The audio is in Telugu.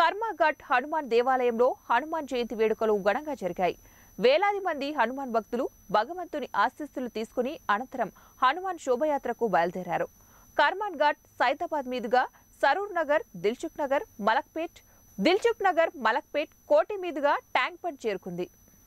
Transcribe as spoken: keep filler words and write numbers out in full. కర్మఘాట్ హనుమాన్ దేవాలయంలో హనుమాన్ జయంతి వేడుకలు ఘనంగా జరిగాయి। వేలాది మంది హనుమాన్ భక్తులు భగవంతుని ఆశీస్సులు తీసుకొని అనంతరం హనుమాన్ శోభాయాత్రకు బయలుదేరారు। కర్మన్ ఘాట్ సైతాబాద్ మీదుగా సరూర్ నగర్, దిల్చుక్ నగర్, మలక్పేట్, దిల్చుక్ నగర్, మలక్పేట్ కోటి మీదుగా ట్యాంక్ బండ్ చేరుకుంది।